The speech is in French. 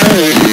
Hey!